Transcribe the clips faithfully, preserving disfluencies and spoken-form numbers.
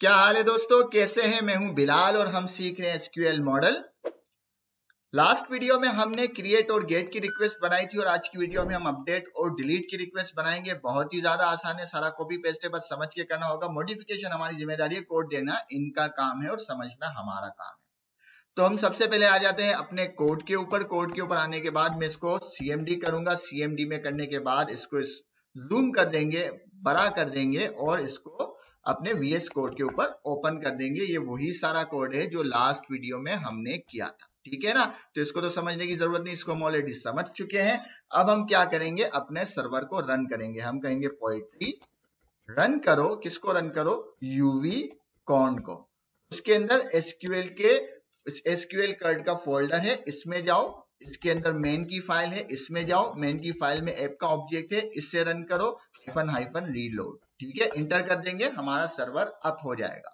क्या हाल है दोस्तों, कैसे हैं? मैं हूं बिलाल और हम सीख रहे हैं एसक्यूएल मॉडल। लास्ट वीडियो में हमने क्रिएट और गेट की रिक्वेस्ट बनाई थी और आज की वीडियो में हम अपडेट और डिलीट की रिक्वेस्ट बनाएंगे। बहुत ही ज्यादा आसान है, सारा कॉपी पेस्ट है, बस समझ के करना होगा। मॉडिफिकेशन हमारी जिम्मेदारी है, कोड देना इनका काम है और समझना हमारा काम है। तो हम सबसे पहले आ जाते हैं अपने कोड के ऊपर। कोड के ऊपर आने के बाद मैं इसको सीएमडी करूंगा। सीएमडी में करने के बाद इसको जूम कर देंगे, बड़ा कर देंगे और इसको अपने वीएस कोड के ऊपर ओपन कर देंगे। ये वही सारा कोड है जो लास्ट वीडियो में हमने किया था, ठीक है ना। तो इसको तो समझने की जरूरत नहीं, इसको हम ऑलरेडी समझ चुके हैं। अब हम क्या करेंगे, अपने सर्वर को रन करेंगे। हम कहेंगे पोएट्री रन करो। किसको रन करो? यूवी कॉन को। उसके अंदर एसक्यूएल के एसक्यूएल कर्ड का फोल्डर है, इसमें जाओ। इसके अंदर मेन की फाइल है, इसमें जाओ। मेन की फाइल में ऐप का ऑब्जेक्ट है, इससे रन करो हाइफन हाइफन रीलोड, ठीक है। इंटर कर देंगे, हमारा सर्वर अप हो जाएगा।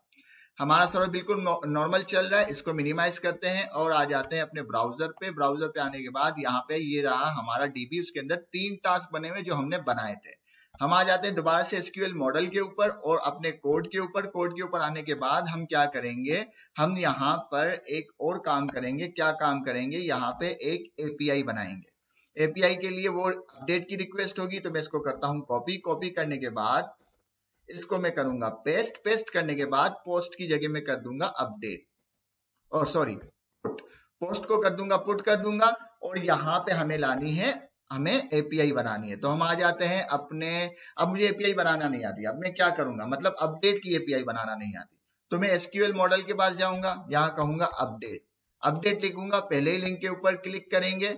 हमारा सर्वर बिल्कुल नॉर्मल चल रहा है। इसको मिनिमाइज करते हैं और आ जाते हैं अपने ब्राउजर पे। ब्राउजर पे आने के बाद यहाँ पे ये रहा हमारा डीबी। उसके अंदर तीन टास्क बने हुए जो हमने बनाए थे। हम आ जाते हैं दोबारा से एसक्यूएल मॉडल के ऊपर और अपने कोड के ऊपर। कोड के ऊपर आने के बाद हम क्या करेंगे, हम यहाँ पर एक और काम करेंगे। क्या काम करेंगे, यहाँ पे एक एपीआई बनाएंगे। एपीआई के लिए वो अपडेट की रिक्वेस्ट होगी, तो मैं इसको करता हूँ कॉपी। कॉपी करने के बाद इसको मैं करूंगा पेस्ट। पेस्ट करने के बाद पोस्ट की जगह मैं कर दूंगा अपडेट, और सॉरी पुट। पोस्ट को कर दूंगा पुट कर दूंगा। और यहाँ पे हमें लानी है, हमें एपीआई बनानी है। तो हम आ जाते हैं अपने, अब मुझे एपीआई बनाना नहीं आती। अब मैं क्या करूंगा, मतलब अपडेट की एपीआई बनाना नहीं आती, तो मैं एसक्यूएल मॉडल के पास जाऊंगा। यहाँ कहूंगा अपडेट, अपडेट लिखूंगा। पहले ही लिंक के ऊपर क्लिक करेंगे,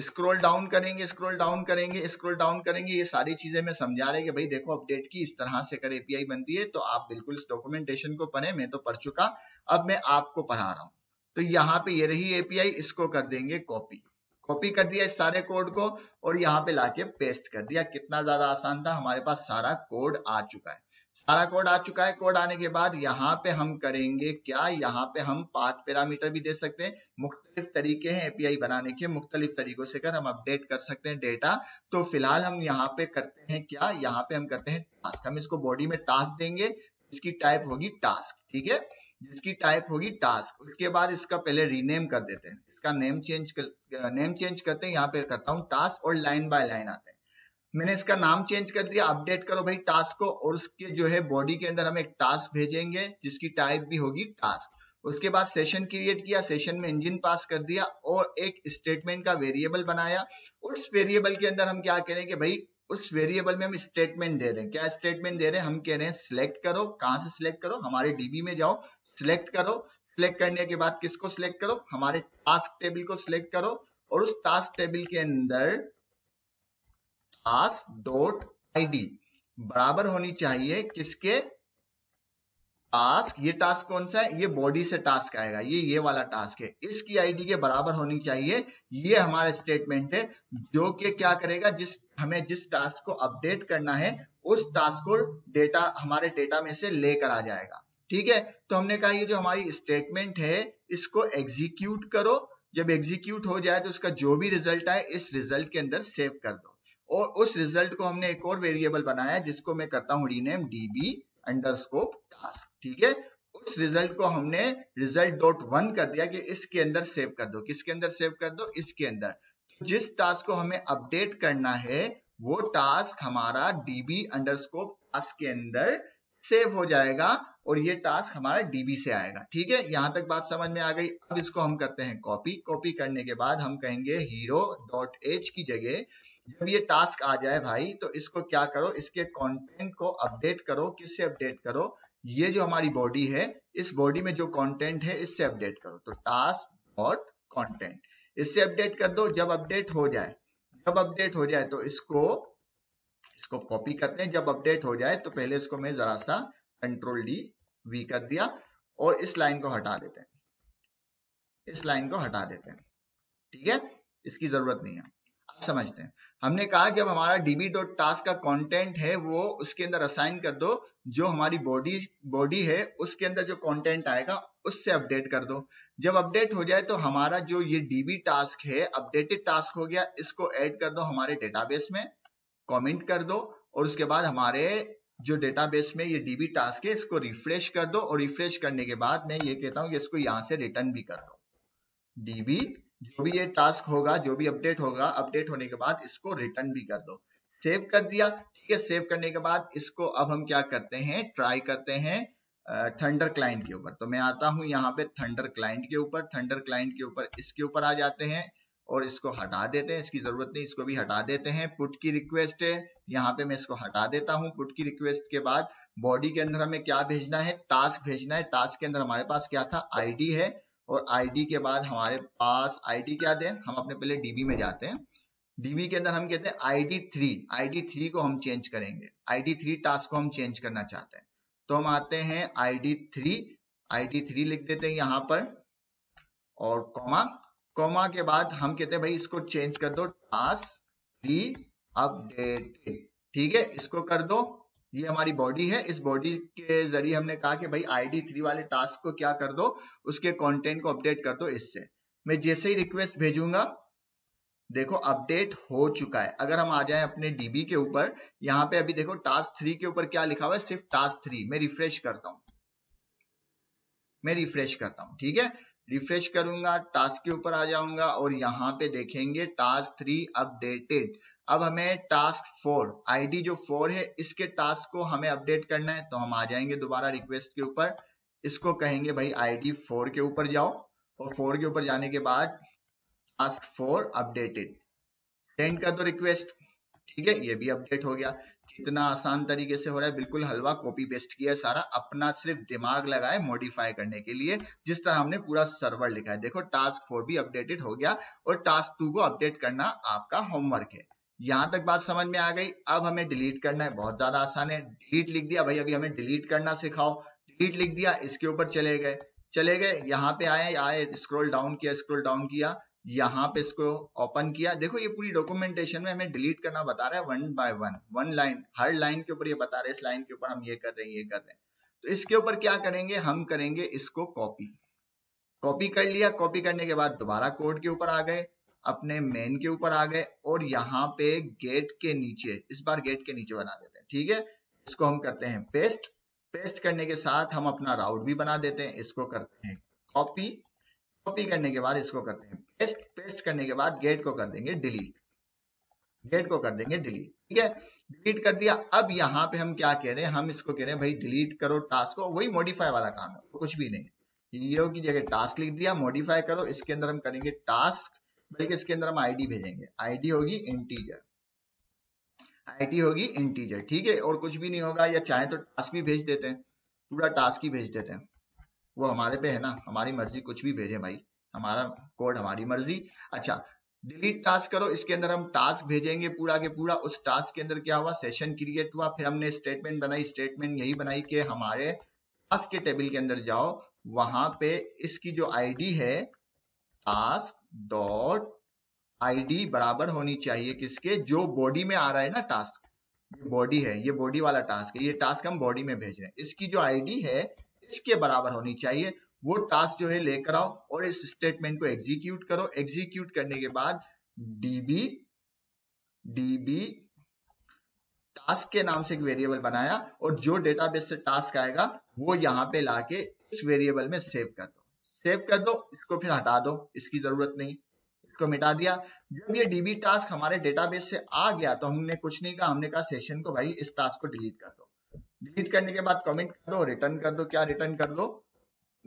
स्क्रॉल डाउन करेंगे, स्क्रॉल डाउन करेंगे, स्क्रॉल डाउन करेंगे। ये सारी चीजें मैं समझा रहे कि भाई देखो अपडेट की इस तरह से कर एपीआई बनती है। तो आप बिल्कुल इस डॉक्यूमेंटेशन को पढ़े, मैं तो पढ़ चुका, अब मैं आपको पढ़ा रहा हूँ। तो यहाँ पे ये रही एपीआई, इसको कर देंगे कॉपी। कॉपी कर दिया इस सारे कोड को और यहाँ पे लाके पेस्ट कर दिया। कितना ज्यादा आसान था, हमारे पास सारा कोड आ चुका है। सारा कोड आ चुका है। कोड आने के बाद यहाँ पे हम करेंगे क्या, यहाँ पे हम पाथ पैरामीटर भी दे सकते हैं। मुख्तलिफ तरीके हैं एपीआई बनाने के, मुख्तलिफ तरीकों से कर हम अपडेट कर सकते हैं डेटा। तो फिलहाल हम यहाँ पे करते हैं क्या, यहाँ पे हम करते हैं टास्क। हम इसको बॉडी में टास्क देंगे, इसकी टाइप होगी टास्क, ठीक है, जिसकी टाइप होगी टास्क। उसके बाद इसका पहले रीनेम कर देते हैं, इसका नेम चेंज कर, नेम चेंज करते हैं। यहाँ पे करता हूँ टास्क और लाइन बाय लाइन आते हैं। मैंने इसका नाम चेंज कर दिया। अपडेट करो भाई टास्क को, और उसके जो है बॉडी के अंदर हम एक टास्क भेजेंगे जिसकी टाइप भी होगी टास्क। उसके बाद सेशन क्रिएट किया, सेशन में इंजन पास कर दिया और एक स्टेटमेंट का वेरिएबल बनाया। उस वेरिएबल के अंदर हम क्या करेंगे भाई, उस वेरिएबल में हम स्टेटमेंट दे रहे हैं। क्या स्टेटमेंट दे रहे हैं, हम कह रहे हैं सिलेक्ट करो। कहाँ से सिलेक्ट करो, हमारे डीबी में जाओ, सिलेक्ट करो। सिलेक्ट करने के बाद किसको सिलेक्ट करो, हमारे टास्क टेबल को सिलेक्ट करो। और उस टास्क टेबल के अंदर टास्क डॉट आईडी बराबर होनी चाहिए किसके, टास्क। ये टास्क कौन सा है, ये बॉडी से टास्क आएगा, ये ये वाला टास्क है। इसकी आईडी के बराबर होनी चाहिए। ये हमारा स्टेटमेंट है जो कि क्या करेगा, जिस हमें जिस टास्क को अपडेट करना है उस टास्क को डेटा हमारे डेटा में से लेकर आ जाएगा, ठीक है। तो हमने कहा ये जो हमारी स्टेटमेंट है इसको एग्जीक्यूट करो। जब एग्जीक्यूट हो जाए तो उसका जो भी रिजल्ट आए इस रिजल्ट के अंदर सेव कर दो। और उस रिजल्ट को हमने एक और वेरिएबल बनाया जिसको मैं करता हूं रीनेम डीबी अंडरस्कोर टास्क, ठीक है। उस रिजल्ट को हमने रिजल्ट डॉट वन कर दिया कि इसके अंदर सेव कर दो। किसके अंदर सेव कर दो, इसके अंदर। जिस टास्क को हमें अपडेट करना है वो टास्क हमारा डीबी अंडरस्कोर टास्क के अंदर सेव हो जाएगा और ये टास्क हमारा डीबी से आएगा, ठीक है। यहां तक बात समझ में आ गई। अब इसको हम करते हैं कॉपी। कॉपी करने के बाद हम कहेंगे हीरो डॉट एच की जगह जब ये टास्क आ जाए भाई तो इसको क्या करो, इसके कंटेंट को अपडेट करो। किससे अपडेट करो, ये जो हमारी बॉडी है इस बॉडी में जो कंटेंट है इससे अपडेट करो। तो टास्क डॉट कंटेंट इससे अपडेट कर दो। जब अपडेट हो जाए, जब अपडेट हो जाए तो इसको इसको कॉपी करते हैं। जब अपडेट हो जाए तो पहले इसको मैं जरा सा कंट्रोल डी वी कर दिया और इस लाइन को हटा देते हैं, इस लाइन को हटा देते हैं, ठीक है, इसकी जरूरत नहीं है। आप समझते हैं, हमने कहा जब हमारा डीबी डॉट टास्क का कंटेंट है वो उसके अंदर असाइन कर दो, जो हमारी बॉडी बॉडी है उसके अंदर जो कंटेंट आएगा उससे अपडेट कर दो। जब अपडेट हो जाए तो हमारा जो ये डीबी टास्क है अपडेटेड टास्क हो गया, इसको ऐड कर दो हमारे डेटाबेस में, कमेंट कर दो। और उसके बाद हमारे जो डेटाबेस में ये डीबी टास्क है इसको रिफ्रेश कर दो, और रिफ्रेश करने के बाद मैं ये कहता हूँ कि इसको यहाँ से रिटर्न भी कर दो। डीबी जो भी ये टास्क होगा, जो भी अपडेट होगा, अपडेट होने के बाद इसको रिटर्न भी कर दो। सेव कर दिया, ठीक है। सेव करने के बाद इसको अब हम क्या करते हैं, ट्राई करते हैं थंडर क्लाइंट के ऊपर। तो मैं आता हूँ यहाँ पे थंडर क्लाइंट के ऊपर, थंडर क्लाइंट के ऊपर इसके ऊपर आ जाते हैं और इसको हटा देते हैं, इसकी जरूरत नहीं, इसको भी हटा देते हैं। पुट की रिक्वेस्ट है, यहाँ पे मैं इसको हटा देता हूँ। पुट की रिक्वेस्ट के बाद बॉडी के अंदर हमें क्या भेजना है, टास्क भेजना है। टास्क के अंदर हमारे पास क्या था, आईडी है, और आईडी के बाद हमारे पास आईडी क्या दें, हम अपने पहले डीबी में जाते हैं। डीबी के अंदर हम कहते हैं आईडी थ्री, आईडी थ्री को हम चेंज करेंगे, आईडी थ्री टास्क को हम चेंज करना चाहते हैं। तो हम आते हैं आईडी थ्री, आईडी थ्री लिख देते हैं यहाँ पर, और कॉमा, कॉमा के बाद हम कहते हैं भाई इसको चेंज कर दो, टास्क थ्री अपडेटेड, ठीक है, इसको कर दो। ये हमारी बॉडी है, इस बॉडी के जरिए हमने कहा कि भाई आईडी थ्री वाले टास्क को क्या कर दो, उसके कंटेंट को अपडेट कर दो। इससे मैं जैसे ही रिक्वेस्ट भेजूंगा, देखो अपडेट हो चुका है। अगर हम आ जाए अपने डीबी के ऊपर, यहाँ पे अभी देखो टास्क थ्री के ऊपर क्या लिखा हुआ है, सिर्फ टास्क थ्री। मैं रिफ्रेश करता हूँ, मैं रिफ्रेश करता हूँ, ठीक है, रिफ्रेश करूंगा, टास्क के ऊपर आ जाऊंगा और यहाँ पे देखेंगे टास्क थ्री अपडेटेड। अब हमें टास्क फोर, आईडी जो फोर है, इसके टास्क को हमें अपडेट करना है। तो हम आ जाएंगे दोबारा रिक्वेस्ट के ऊपर, इसको कहेंगे भाई आईडी फोर के ऊपर जाओ, और फोर के ऊपर जाने के बाद टास्क फोर अपडेटेड, सेंड कर दो रिक्वेस्ट, ठीक है, ये भी अपडेट हो गया। कितना आसान तरीके से हो रहा है, बिल्कुल हलवा कॉपी पेस्ट किया है सारा, अपना सिर्फ दिमाग लगाए मॉडिफाई करने के लिए, जिस तरह हमने पूरा सर्वर लिखा है। देखो टास्क फोर भी अपडेटेड हो गया, और टास्क टू को अपडेट करना आपका होमवर्क है। यहाँ तक बात समझ में आ गई। अब हमें डिलीट करना है, बहुत ज्यादा आसान है। डिलीट लिख दिया, भाई अभी हमें डिलीट करना सिखाओ, डिलीट लिख दिया, इसके ऊपर चले गए, चले गए यहाँ पे आए आए स्क्रॉल डाउन किया, स्क्रॉल डाउन किया, यहाँ पे इसको ओपन किया। देखो ये पूरी डॉक्यूमेंटेशन में हमें डिलीट करना बता रहा है, one by one, one line, हर लाइन के ऊपर ये बता रहा है, इस लाइन के ऊपर हम ये कर रहे हैं, ये कर रहे हैं। तो इसके ऊपर क्या करेंगे, हम करेंगे इसको कॉपी। कॉपी कर लिया, कॉपी करने के बाद दोबारा कोड के ऊपर आ गए, अपने मेन के ऊपर आ गए, और यहाँ पे गेट के नीचे, इस बार गेट के नीचे बना देते हैं, ठीक है। इसको हम करते हैं पेस्ट, पेस्ट करने के साथ हम अपना राउट भी बना देते हैं। इसको करते हैं कॉपी, कॉपी करने के बाद इसको करते हैं पेस्ट, पेस्ट करने के बाद गेट को कर देंगे डिलीट, गेट को कर देंगे डिलीट, ठीक है, डिलीट कर दिया। अब यहाँ पे हम क्या कह रहे हैं, हम इसको कह रहे हैं भाई डिलीट करो टास्क को, वही मॉडिफाई वाला काम है, कुछ भी नहीं। हीरो की जगह टास्क लिख दिया, मॉडिफाई करो। इसके अंदर हम करेंगे टास्क, बल्कि इसके अंदर हम आईडी भेजेंगे, आईडी होगी इंटीजर, आईडी होगी इंटीजर, ठीक है, और कुछ भी नहीं होगा। या चाहे तो टास्क भी भेज देते हैं, पूरा टास्क ही भेज देते हैं, वो हमारे पे है ना, हमारी मर्जी, कुछ भी भेजे भाई, हमारा कोड हमारी मर्जी। अच्छा, डिलीट टास्क करो, इसके अंदर हम टास्क भेजेंगे पूरा के पूरा। उस टास्क के अंदर क्या हुआ, सेशन क्रिएट हुआ, फिर हमने स्टेटमेंट बनाई, स्टेटमेंट यही बनाई कि हमारे टास्क के टेबल के अंदर जाओ, वहां पे इसकी जो आईडी है टास्क डॉट आईडी बराबर होनी चाहिए किसके, जो बॉडी में आ रहा है ना टास्क, बॉडी है, ये बॉडी वाला टास्क है, ये टास्क हम बॉडी में भेज रहे हैं, इसकी जो आईडी है इसके बराबर होनी चाहिए। वो टास्क जो है लेकर आओ और इस स्टेटमेंट को एग्जीक्यूट करो। एग्जीक्यूट करने के बाद डीबी डीबी टास्क के नाम से एक वेरिएबल बनाया, और जो डेटाबेस से टास्क आएगा वो यहाँ पे लाके इस वेरिएबल में सेव कर दो, सेव कर दो। इसको फिर हटा दो, इसकी जरूरत नहीं, इसको मिटा दिया। जब ये डीबी टास्क हमारे डेटाबेस से आ गया तो हमने कुछ नहीं कहा, हमने कहा सेशन को भाई इस टास्क को डिलीट कर दो। डिलीट करने के बाद कमेंट कर दो, रिटर्न कर दो, क्या रिटर्न कर दो,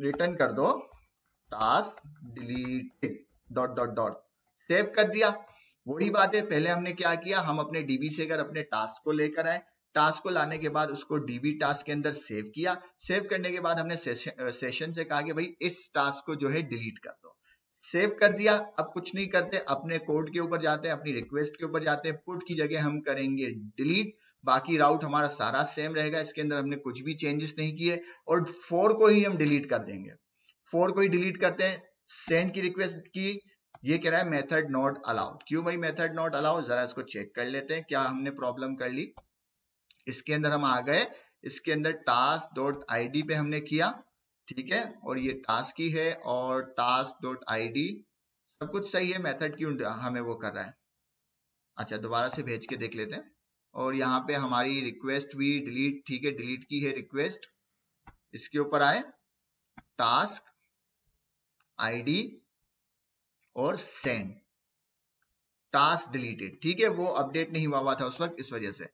रिटर्न कर दो task deleted dot dot dot, save कर दिया। वही बात है, पहले हमने क्या किया, हम अपने डीबी से कर अपने टास्क को लेकर आए, टास्क को लाने के बाद उसको डीबी टास्क के अंदर सेव किया। सेव करने के बाद हमने सेशन, सेशन से कहा कि भाई इस टास्क को जो है डिलीट कर दो, सेव कर दिया। अब कुछ नहीं करते, अपने कोड के ऊपर जाते हैं, अपनी रिक्वेस्ट के ऊपर जाते हैं, पुट की जगह हम करेंगे डिलीट, बाकी राउट हमारा सारा सेम रहेगा, इसके अंदर हमने कुछ भी चेंजेस नहीं किए, और फोर को ही हम डिलीट कर देंगे। फोर को ही डिलीट करते हैं, सेंड की रिक्वेस्ट की, ये कह रहा है मेथड नॉट अलाउड, क्यों भाई मेथड नॉट अलाउड, जरा इसको चेक कर लेते हैं क्या हमने प्रॉब्लम कर ली। इसके अंदर हम आ गए, इसके अंदर टास्क डॉट आई डी पे हमने किया, ठीक है, और ये टास्क ही है, और टास्क डॉट आई डी सब कुछ सही है, मेथड क्यों हमें वो कर रहा है। अच्छा दोबारा से भेज के देख लेते हैं, और यहाँ पे हमारी रिक्वेस्ट भी डिलीट, ठीक है, डिलीट की है रिक्वेस्ट। इसके ऊपर आए टास्क आईडी और सेंड, टास्क डिलीटेड, ठीक है, वो अपडेट नहीं हुआ हुआ था उस वक्त, इस वजह से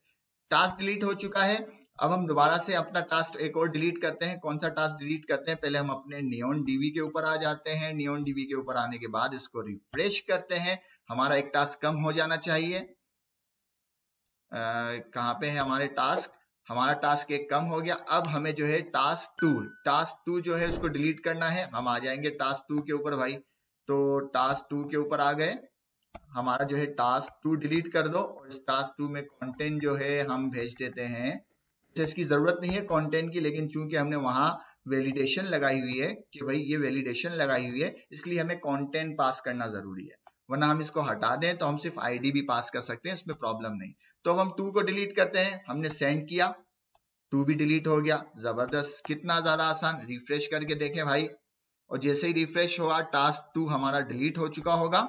टास्क डिलीट हो चुका है। अब हम दोबारा से अपना टास्क एक और डिलीट करते हैं। कौन सा टास्क डिलीट करते हैं? पहले हम अपने नियॉन डीबी के ऊपर आ जाते हैं। नियॉन डीबी के ऊपर आने के बाद इसको रिफ्रेश करते हैं। हमारा एक टास्क कम हो जाना चाहिए। कहाँ पे है हमारे टास्क? हमारा टास्क एक कम हो गया। अब हमें जो है टास्क टू, टास्क टू जो है उसको डिलीट करना है। हम आ जाएंगे टास्क टू के ऊपर भाई, तो टास्क टू के ऊपर आ गए। हमारा जो है टास्क टू डिलीट कर दो और इस टास्क टू में कंटेंट जो है हम भेज देते हैं। इसकी जरूरत नहीं है कंटेंट की, लेकिन चूंकि हमने वहां वैलिडेशन लगाई हुई है कि भाई ये वैलिडेशन लगाई हुई है, इसलिए हमें कंटेंट पास करना जरूरी है, वरना हम इसको हटा दें तो हम सिर्फ आईडी भी पास कर सकते हैं, इसमें प्रॉब्लम नहीं। तो अब हम टू को डिलीट करते हैं। हमने सेंड किया, टू भी डिलीट हो गया। जबरदस्त, कितना ज्यादा आसान। रिफ्रेश करके देखें भाई, और जैसे ही रिफ्रेश हुआ टास्क टू हमारा डिलीट हो चुका होगा।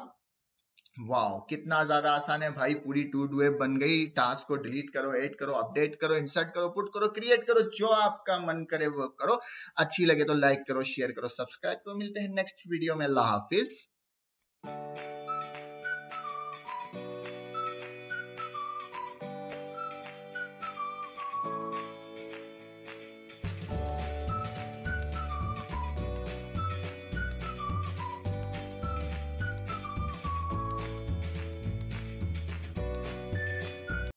वाओ, कितना ज्यादा आसान है भाई, पूरी टू डू वेब बन गई। टास्क को डिलीट करो, ऐड करो, अपडेट करो, इंसर्ट करो, पुट करो, क्रिएट करो, जो आपका मन करे वो करो। अच्छी लगे तो लाइक करो, शेयर करो, सब्सक्राइब करो। मिलते हैं नेक्स्ट वीडियो में। अल्लाह हाफिज।